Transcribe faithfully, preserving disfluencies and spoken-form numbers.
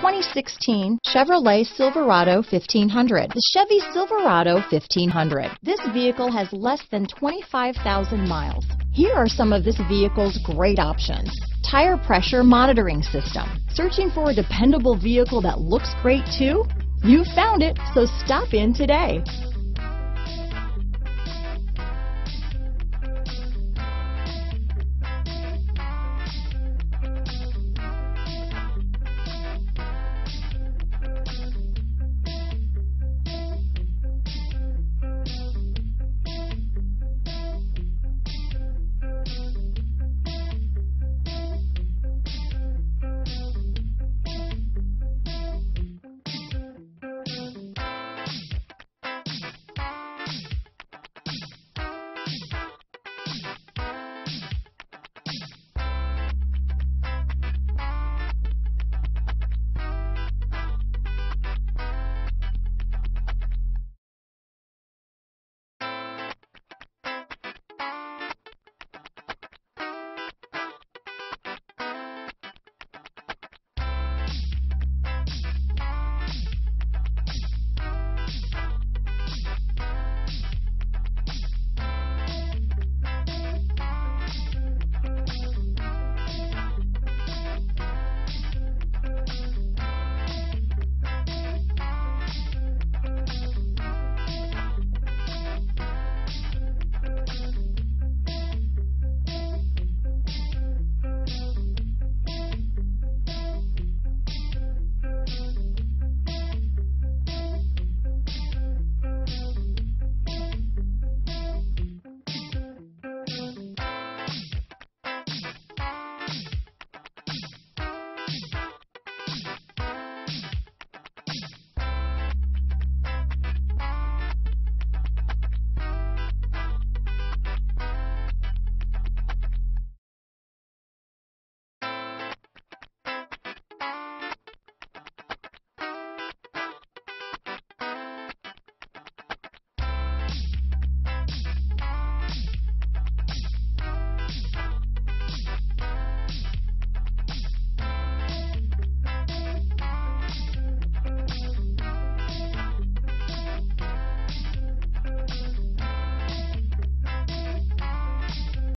twenty sixteen Chevrolet Silverado fifteen hundred. The Chevy Silverado fifteen hundred. This vehicle has less than twenty-five thousand miles. Here are some of this vehicle's great options. Tire pressure monitoring system. Searching for a dependable vehicle that looks great too? You found it, so stop in today.